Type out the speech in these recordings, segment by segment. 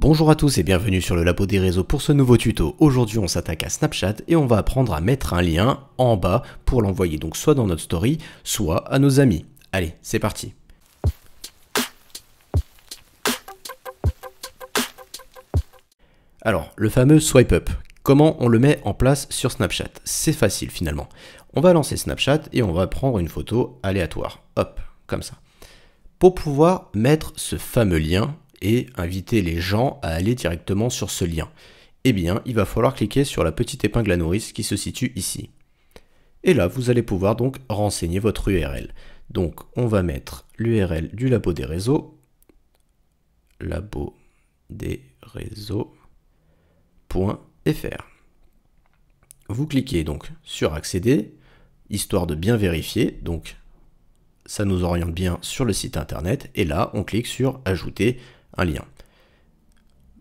Bonjour à tous et bienvenue sur le Labo des Réseaux pour ce nouveau tuto. Aujourd'hui on s'attaque à Snapchat et on va apprendre à mettre un lien en bas pour l'envoyer donc soit dans notre story, soit à nos amis. Allez, c'est parti. Alors, le fameux swipe up. Comment on le met en place sur Snapchat? C'est facile finalement. On va lancer Snapchat et on va prendre une photo aléatoire. Hop, comme ça. Pour pouvoir mettre ce fameux lien et inviter les gens à aller directement sur ce lien, eh bien, il va falloir cliquer sur la petite épingle à nourrice qui se situe ici. Et là, vous allez pouvoir donc renseigner votre URL. Donc, on va mettre l'URL du Labo des Réseaux. Labo des Réseaux. .fr. Vous cliquez donc sur accéder, histoire de bien vérifier, donc ça nous oriente bien sur le site internet, et là on clique sur ajouter un lien.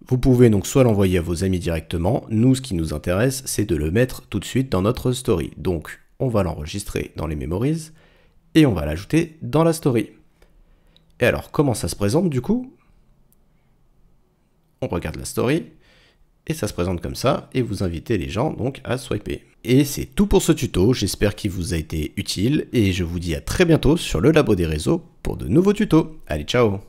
Vous pouvez donc soit l'envoyer à vos amis directement, nous ce qui nous intéresse c'est de le mettre tout de suite dans notre story, donc on va l'enregistrer dans les memories et on va l'ajouter dans la story. Et alors comment ça se présente du coup? On regarde la story. Et ça se présente comme ça, et vous invitez les gens donc à swiper. Et c'est tout pour ce tuto, j'espère qu'il vous a été utile, et je vous dis à très bientôt sur le Labo des Réseaux pour de nouveaux tutos. Allez, ciao!